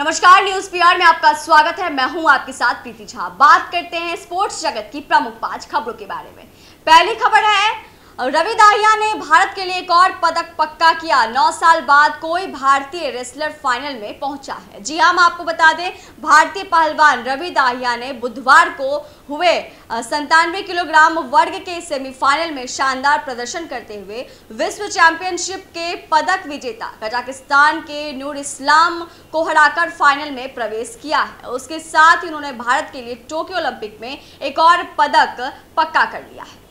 नमस्कार, news PR में आपका स्वागत है। मैं हूं आपके साथ प्रीति झा। बात करते हैं स्पोर्ट्स जगत की प्रमुख 5 खबरों के बारे में। पहली खबर है, रवि दहिया ने भारत के लिए एक और पदक पक्का किया। 9 साल बाद कोई भारतीय रेसलर फाइनल में पहुंचा है। जी हां, हम आपको बता दें, भारतीय पहलवान रवि दहिया ने बुधवार को हुए 97 किलोग्राम वर्ग के सेमीफाइनल में शानदार प्रदर्शन करते हुए विश्व चैंपियनशिप के पदक विजेता कजाकिस्तान के नूर इस्लाम को हराकर फाइनल में प्रवेश किया है। उसके साथ ही उन्होंने भारत के लिए टोक्यो ओलंपिक में एक और पदक पक्का कर लिया है।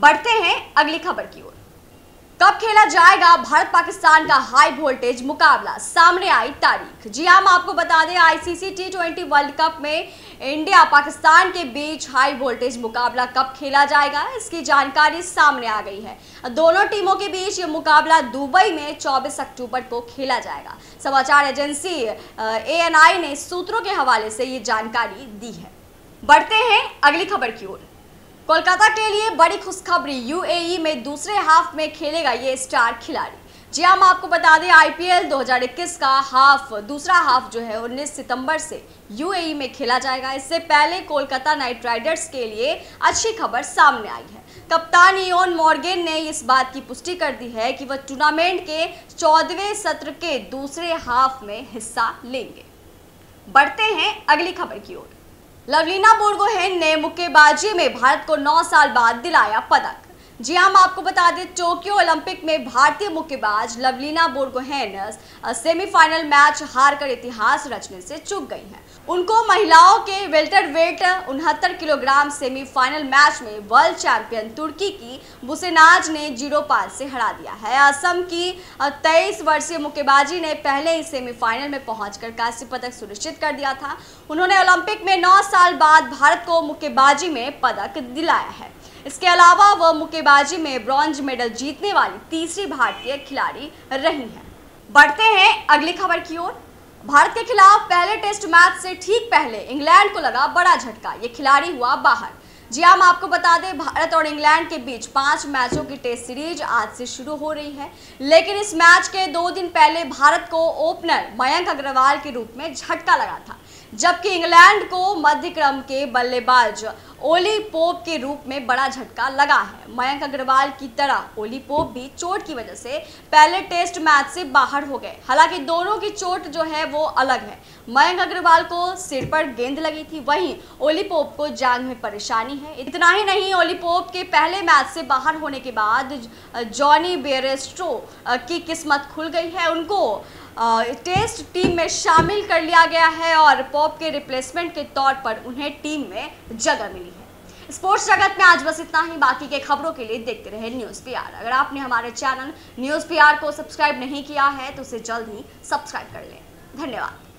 बढ़ते हैं अगली खबर की ओर। कब खेला जाएगा भारत पाकिस्तान का हाई वोल्टेज मुकाबला, सामने आई तारीख। जी हां, हम आपको बता दें, आईसीसी T20 वर्ल्ड कप में इंडिया पाकिस्तान के बीच हाई वोल्टेज मुकाबला कब खेला जाएगा, इसकी जानकारी सामने आ गई है। दोनों टीमों के बीच ये मुकाबला दुबई में 24 अक्टूबर को खेला जाएगा। समाचार एजेंसी ANI ने सूत्रों के हवाले से ये जानकारी दी है। बढ़ते हैं अगली खबर की ओर। कोलकाता के लिए बड़ी खुशखबरी, UAE में दूसरे हाफ में खेलेगा ये स्टार खिलाड़ी। जी हम आपको बता दें, IPL 2021 का दूसरा हाफ जो है 19 सितंबर से UAE में खेला जाएगा। इससे पहले कोलकाता नाइट राइडर्स के लिए अच्छी खबर सामने आई है। कप्तान इयोन मॉर्गेन ने इस बात की पुष्टि कर दी है कि वह टूर्नामेंट के 14वें सत्र के दूसरे हाफ में हिस्सा लेंगे। बढ़ते हैं अगली खबर की ओर। लवलीना बोरगोहेन ने मुक्केबाजी में भारत को 9 साल बाद दिलाया पदक। जी हम आपको बता दें, टोक्यो ओलंपिक में भारतीय मुक्केबाज लवलीना बोरगोहेन सेमीफाइनल मैच हारकर इतिहास रचने से चूक गई हैं। उनको महिलाओं के वेल्टरवेट 69 किलोग्राम सेमीफाइनल मैच में वर्ल्ड चैंपियन तुर्की की बुसेनाज ने 0-5 से हरा दिया है। असम की 23 वर्षीय मुक्केबाजी ने पहले ही सेमीफाइनल में पहुंचकर कांस्य पदक सुनिश्चित कर दिया था। उन्होंने ओलंपिक में 9 साल बाद भारत को मुक्केबाजी में पदक दिलाया है। इसके अलावा वह मुक्केबाजी में ब्रॉन्ज मेडल जीतने वाली तीसरी भारतीय खिलाड़ी रही हैं। बढ़ते हैं अगली खबर की ओर। भारत के खिलाफ पहले टेस्ट मैच से ठीक पहले इंग्लैंड को लगा बड़ा झटका, ये खिलाड़ी हुआ बाहर। जी हम आपको बता दें, भारत और इंग्लैंड के बीच 5 मैचों की टेस्ट सीरीज आज से शुरू हो रही है, लेकिन इस मैच के 2 दिन पहले भारत को ओपनर मयंक अग्रवाल के रूप में झटका लगा था, जबकि इंग्लैंड को मध्यक्रम के बल्लेबाज ओली पोप के रूप में बड़ा झटका लगा है। मयंक अग्रवाल की तरह ओली पोप भी चोट की वजह से पहले टेस्ट मैच से बाहर हो गए। हालांकि दोनों की चोट जो है वो अलग है। मयंक अग्रवाल को सिर पर गेंद लगी थी, वहीं ओली पोप को जांघ में परेशानी है। इतना ही नहीं, ओली पोप के पहले मैच से बाहर होने के बाद जॉनी बेयरस्टो की किस्मत खुल गई है। उनको टेस्ट टीम में शामिल कर लिया गया है और पॉप के रिप्लेसमेंट के तौर पर उन्हें टीम में जगह मिली है। स्पोर्ट्स जगत में आज बस इतना ही। बाकी के खबरों के लिए देखते रहे न्यूज़ पीआर। अगर आपने हमारे चैनल न्यूज़ पीआर को सब्सक्राइब नहीं किया है तो उसे जल्द ही सब्सक्राइब कर लें। धन्यवाद।